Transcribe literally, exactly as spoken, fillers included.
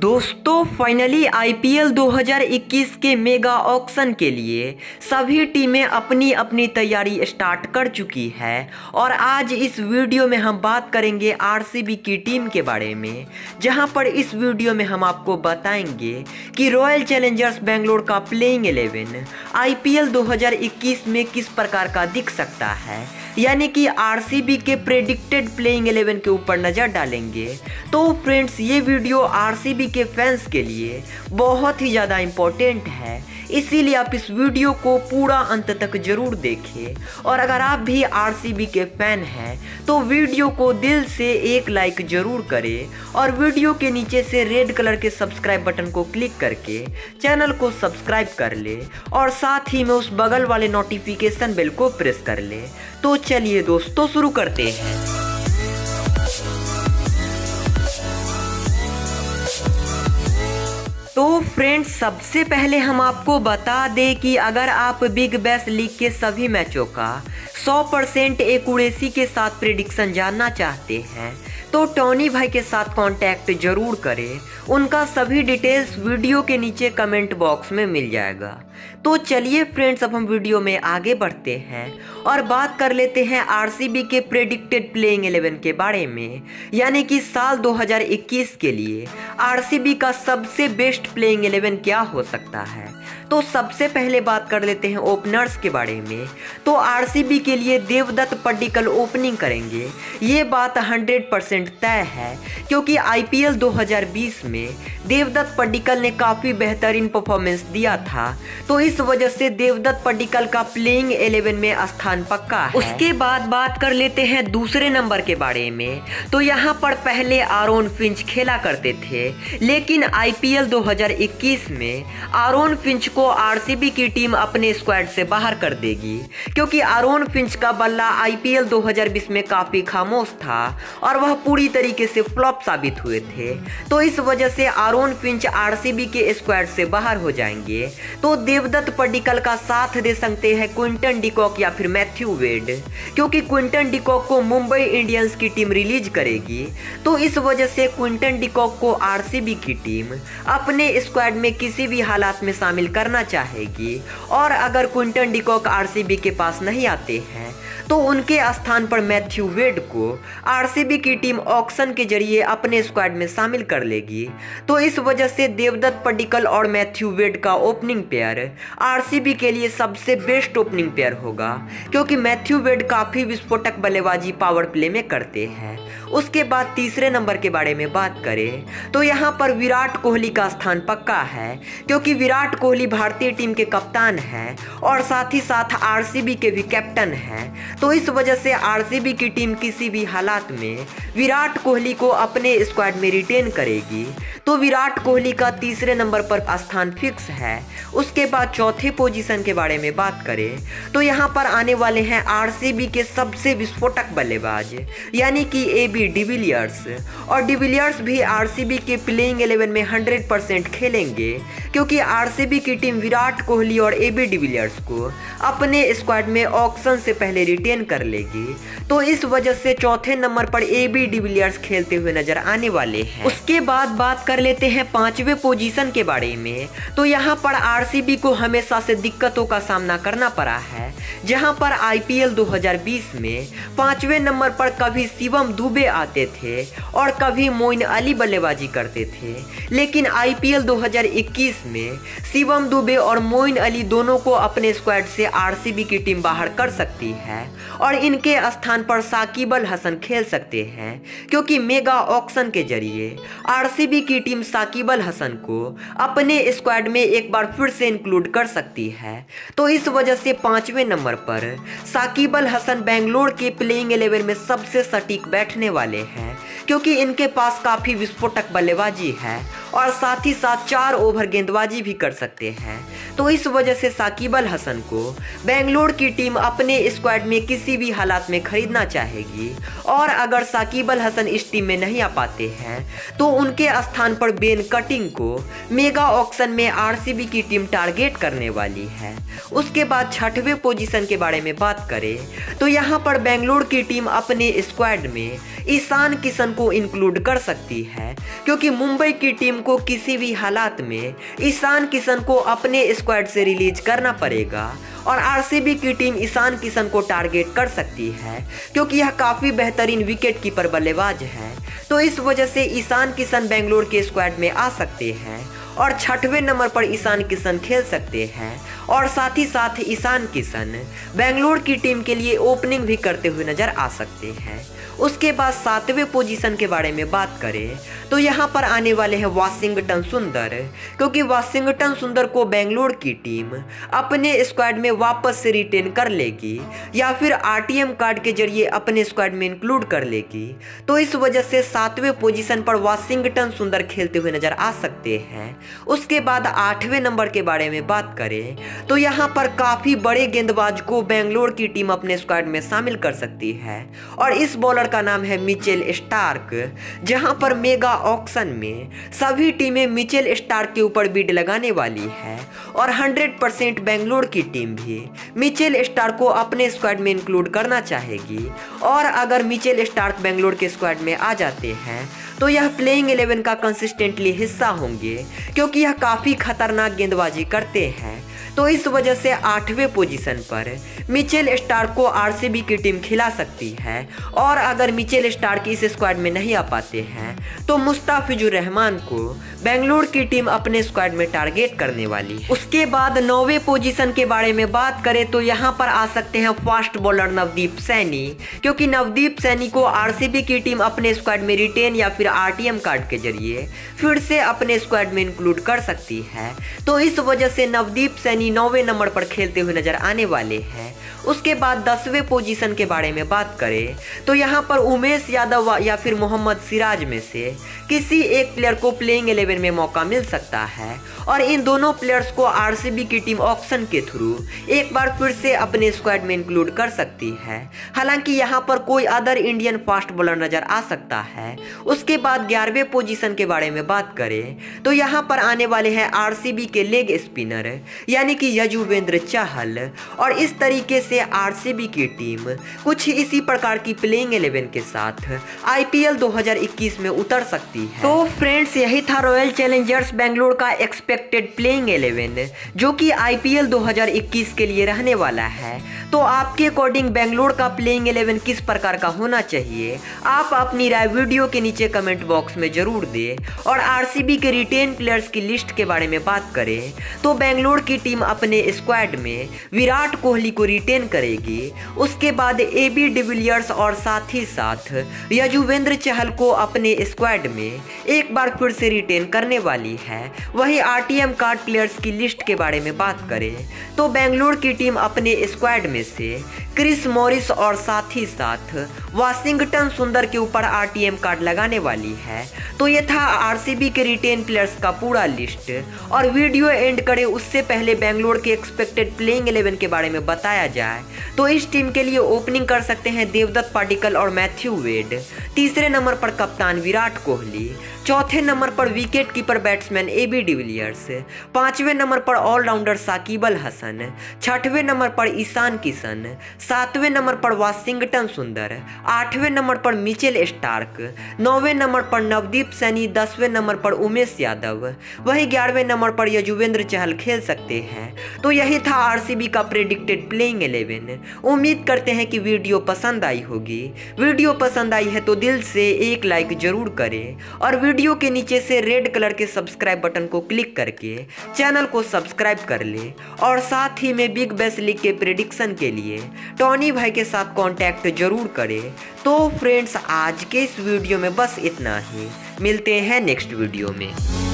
दोस्तों finally IPL दो हज़ार इक्कीस के मेगा ऑक्शन के लिए सभी टीमें अपनी अपनी तैयारी स्टार्ट कर चुकी है और आज इस वीडियो में हम बात करेंगे आरसीबी की टीम के बारे में, जहां पर इस वीडियो में हम आपको बताएंगे कि रॉयल चैलेंजर्स बेंगलोर का प्लेइंग इलेवन आईपीएल दो हज़ार इक्कीस में किस प्रकार का दिख सकता है, यानी कि आरसीबी के प्रेडिक्टेड प्लेइंग इलेवन के ऊपर नज़र डालेंगे। तो फ्रेंड्स ये वीडियो आरसीबी के फैंस के लिए बहुत ही ज़्यादा इम्पोर्टेंट है, इसीलिए आप इस वीडियो को पूरा अंत तक जरूर देखें और अगर आप भी आरसीबी के फैन हैं तो वीडियो को दिल से एक लाइक ज़रूर करें और वीडियो के नीचे से रेड कलर के सब्सक्राइब बटन को क्लिक करके चैनल को सब्सक्राइब कर ले और साथ ही में उस बगल वाले नोटिफिकेशन बेल को प्रेस कर ले। तो चलिए दोस्तों शुरू करते हैं। तो फ्रेंड्स सबसे पहले हम आपको बता दें कि अगर आप बिग बैश लीग के सभी मैचों का सौ परसेंट एक्यूरेसी के साथ प्रेडिक्शन जानना चाहते हैं तो टॉनी भाई के साथ कांटेक्ट जरूर करें, उनका सभी डिटेल्स वीडियो के नीचे कमेंट बॉक्स में मिल जाएगा। तो चलिए फ्रेंड्स अब हम वीडियो में आगे बढ़ते हैं और बात कर लेते हैं आरसीबी के प्रेडिक्टेड प्लेइंग इलेवन के बारे में, यानी कि साल दो हज़ार इक्कीस के लिए आरसीबी का सबसे बेस्ट प्लेइंग इलेवन क्या हो सकता है। तो सबसे पहले बात कर लेते हैं ओपनर्स के बारे में, तो आरसीबी के लिए देवदत्त पड्डीकल ओपनिंग करेंगे, ये बात सौ परसेंट तय है क्योंकि आईपीएल दो हज़ार बीस में देवदत्त पड्डीकल ने काफ़ी बेहतरीन परफॉर्मेंस दिया था, तो इस वजह से देवदत्त पड्डीकल का प्लेइंग इलेवन में स्थान पक्का है। उसके बाद बात कर लेते हैं दूसरे नंबर के बारे में, तो यहाँ पर पहले आरोन फिंच खेला करते थे लेकिन आईपीएल दो हज़ार इक्कीस में आरोन फिंच को आरसीबी की टीम अपने स्क्वाड से बाहर कर देगी क्योंकि आरोन फिंच का बल्ला आईपीएल दो हज़ार बीस में काफ़ी खामोश था और वह पूरी तरीके से फ्लॉप साबित हुए थे, तो इस वजह से आरोन फिंच आरसीबी के स्क्वाड से बाहर हो जाएंगे। तो देवदत्त पड्डीकल का साथ दे सकते हैं क्विंटन डी कॉक या फिर मैथ्यू वेड, क्योंकि क्विंटन डी कॉक को मुंबई इंडियंस की टीम रिलीज करेगी, तो इस वजह से क्विंटन डी कॉक को आरसीबी की टीम अपने स्क्वाड में किसी भी हालात में शामिल करना चाहेगी और अगर क्विंटन डी कॉक आरसीबी के पास नहीं आते हैं तो उनके स्थान पर मैथ्यू वेड को आरसीबी की टीम ऑक्शन के जरिए अपने स्क्वाड में शामिल कर लेगी। तो इस वजह से देवदत्त पड्डीकल और मैथ्यू वेड का ओपनिंग पेयर आरसीबी के लिए सबसे बेस्ट ओपनिंग पेयर होगा क्योंकि मैथ्यू वेड काफ़ी विस्फोटक बल्लेबाजी पावर प्ले में करते हैं। उसके बाद तीसरे नंबर के बारे में बात करें तो यहाँ पर विराट कोहली का स्थान पक्का है क्योंकि विराट कोहली भारतीय टीम के कप्तान हैं और साथ ही साथ आरसीबी के भी कैप्टन हैं, तो इस वजह से आरसीबी की टीम किसी भी हालात में विराट कोहली को अपने स्क्वाड में रिटेन करेगी, तो विराट कोहली का तीसरे नंबर पर स्थान फिक्स है। उसके बाद चौथे पोजीशन के बारे में बात करें तो यहाँ पर आने वाले हैं आरसीबी के सबसे विस्फोटक बल्लेबाज यानी कि एबी डिविलियर्स, और डिविलियर्स भी आरसीबी के प्लेइंग इलेवन में सौ परसेंट खेलेंगे क्योंकि आरसीबी की टीम विराट कोहली और एबी डिविलियर्स को अपने स्क्वाड में ऑक्शन से पहले रिटेन कर लेगी, तो इस वजह से चौथे नंबर पर एबी डिविलियर्स खेलते हुए नजर आने वाले हैं। उसके बाद बात कर लेते हैं पांचवें पोजीशन के बारे में, तो यहाँ पर आरसीबी को हमेशा से दिक्कतों का सामना करना पड़ा है, जहाँ पर आईपीएल दो हज़ार बीस में पांचवें नंबर पर कभी शिवम दुबे आते थे और कभी मोइन अली बल्लेबाजी करते थे, लेकिन आईपीएल दो हज़ार इक्कीस में शिवम दुबे और मोइन अली दोनों को अपने स्क्वाड से आरसीबी की टीम बाहर कर सकती है और इनके स्थान पर साकिब अल हसन खेल सकते हैं क्योंकि मेगा ऑक्शन के जरिए आरसीबी की टीम साकिब अल हसन को अपने स्क्वाड में एक बार फिर से इंक्लूड कर सकती है, तो इस वजह से पांचवें नंबर पर साकिब अल हसन बेंगलोर के प्लेइंग इलेवन में सबसे सटीक बैठने वाले हैं क्योंकि इनके पास काफ़ी विस्फोटक बल्लेबाजी है और साथ ही साथ चार ओवर गेंदबाजी भी कर सकते हैं, तो इस वजह से साकिब अल हसन को बेंगलोर की टीम अपने स्क्वाड में किसी भी हालात में खरीदना चाहेगी और अगर साकिब अल हसन इस टीम में नहीं आ पाते हैं तो उनके स्थान पर बेन कटिंग को मेगा ऑक्शन में आरसीबी की टीम टारगेट करने वाली है। उसके बाद छठवें पोजीशन के बारे में बात करें तो यहाँ पर बेंगलोर की टीम अपने स्क्वाड में ईशान किशन को इंक्लूड कर सकती है, क्योंकि मुंबई की टीम को किसी भी हालात में ईशान किशन को अपने स्क्वाड से रिलीज करना पड़ेगा और आरसीबी की टीम ईशान किशन को टारगेट कर सकती है, क्योंकि यह काफ़ी बेहतरीन विकेट कीपर बल्लेबाज है। तो इस वजह से ईशान किशन बेंगलोर के स्क्वाड में आ सकते हैं और छठवें नंबर पर ईशान किशन खेल सकते हैं और साथ ही साथ ईशान किशन बेंगलोर की टीम के लिए ओपनिंग भी करते हुए नज़र आ सकते हैं। उसके बाद सातवें पोजीशन के बारे में बात करें तो यहाँ पर आने वाले हैं वाशिंगटन सुंदर, क्योंकि वाशिंगटन सुंदर को बेंगलोर की टीम अपने स्क्वाड में वापस से रिटेन कर लेगी या फिर आरटीएम कार्ड के जरिए अपने स्क्वाड में इंक्लूड कर लेगी। तो इस वजह से सातवें पोजीशन पर वाशिंगटन सुंदर खेलते हुए नज़र आ सकते हैं। उसके बाद आठवें नंबर के बारे में बात करें तो यहाँ पर काफ़ी बड़े गेंदबाज को बेंगलोर की टीम अपने स्क्वाड में शामिल कर सकती है और इस बॉलर का नाम है मिचेल स्टार्क, जहां पर मेगा ऑक्शन में सभी टीमें मिचेल स्टार्क के ऊपर बिड लगाने वाली है और सौ परसेंट बेंगलोर की टीम भी मिचेल स्टार्क को अपने स्क्वाड में इंक्लूड करना चाहेगी। और अगर मिचेल स्टार्क बेंगलोर के स्क्वाड में आ जाते हैं तो यह प्लेइंग इलेवन का कंसिस्टेंटली हिस्सा होंगे, क्योंकि यह काफ़ी खतरनाक गेंदबाजी करते हैं। तो इस वजह से आठवें पोजीशन पर मिचेल स्टार्क को आरसीबी की टीम खिला सकती है और अगर मिचेल स्टार्क इस स्क्वाड में नहीं आ पाते हैं तो मुस्ताफिजुर रहमान को बेंगलोर की टीम अपने स्क्वाड में टारगेट करने वाली है। उसके बाद नौवें पोजीशन के बारे में बात करें तो यहाँ पर आ सकते हैं फास्ट बॉलर नवदीप सैनी, क्योंकि नवदीप सैनी को आरसीबी की टीम अपने स्क्वाड में रिटेन या फिर आरटीएम कार्ड के जरिए फिर से अपने स्क्वाड में इंक्लूड कर सकती है। तो इस वजह से नवदीप सैनी नौवें नंबर पर खेलते हुए नजर आने वाले हैं। उसके बाद दसवें पोजीशन के बारे में बात करें तो यहाँ पर उमेश यादव या फिर मोहम्मद सिराज में से किसी एक प्लेयर को प्लेइंग इलेवन में मौका मिल सकता है और इन दोनों प्लेयर्स को आरसीबी की टीम ऑक्शन के थ्रू एक बार फिर से अपने स्क्वाड में इंक्लूड कर सकती है। हालांकि यहाँ पर कोई अदर इंडियन फास्ट बॉलर नजर आ सकता है। उसके बाद ग्यारहवें पोजीशन के बारे में बात करें तो यहाँ पर आने वाले हैं आरसीबी के लेग स्पिनर यानी कि युजवेंद्र चहल, और इस तरीके से आरसीबी की टीम कुछ इसी प्रकार की प्लेइंग इलेवन के साथ आईपीएल दो हज़ार इक्कीस में उतर सकती है। तो फ्रेंड्स, यही था रॉयल चैलेंजर्स बेंगलोर का एक्सपेक्टेड प्लेइंग इलेवन जो कि आईपीएल दो हज़ार इक्कीस के लिए रहने वाला है। तो आपके अकॉर्डिंग बेंगलोर का प्लेइंग इलेवन किस प्रकार का होना चाहिए? आप अपनी राय वीडियो के नीचे कमेंट बॉक्स में जरूर दें। और आरसीबी के रिटेन प्लेयर्स की लिस्ट के बारे में बात करें तो बेंगलोर की टीम अपने स्क्वाड में विराट कोहली को रिटेन करेगी, उसके बाद एबी डिविलियर्स और साथ ही साथ युजवेंद्र चहल को अपने स्क्वाड में एक बार फिर से रिटेन करने वाली है। वही आरटीएम कार्ड प्लेयर्स की लिस्ट के बारे में बात करें तो बेंगलोर की टीम अपने स्क्वाड में से क्रिस मॉरिस और साथ ही साथ वाशिंगटन सुंदर के ऊपर आरटीएम कार्ड लगाने वाली है। तो ये था आरसीबी के रिटेन प्लेयर्स का पूरा लिस्ट। और वीडियो एंड करें उससे पहले बेंगलोर के एक्सपेक्टेड प्लेइंग इलेवन के बारे में बताया जाए तो इस टीम के लिए ओपनिंग कर सकते हैं देवदत्त पाडिक्कल और मैथ्यू वेड, तीसरे नंबर पर कप्तान विराट कोहली, चौथे नंबर पर wicket keeper batsman AB de Villiers, पाँचवें नंबर पर ऑलराउंडर साकिब अल हसन, छठवें नंबर पर ईशान किशन, सातवें नंबर पर वाशिंगटन सुंदर, आठवें नंबर पर मिचेल स्टार्क, नौवें नंबर पर नवदीप सैनी, दसवें नंबर पर उमेश यादव, वही ग्यारहवें नंबर पर युजवेंद्र चहल खेल सकते हैं। तो यही था आरसीबी का प्रेडिक्टेड प्लेइंग इलेवन। उम्मीद करते हैं कि वीडियो पसंद आई होगी। वीडियो पसंद आई है तो दिल से एक लाइक जरूर करें और वीडियो के नीचे से रेड कलर के सब्सक्राइब बटन को क्लिक करके चैनल को सब्सक्राइब कर लें। और साथ ही में बिग बैश लीग के प्रेडिक्शन के लिए टॉनी भाई के साथ कांटेक्ट जरूर करें। तो फ्रेंड्स, आज के इस वीडियो में बस इतना ही, मिलते हैं नेक्स्ट वीडियो में।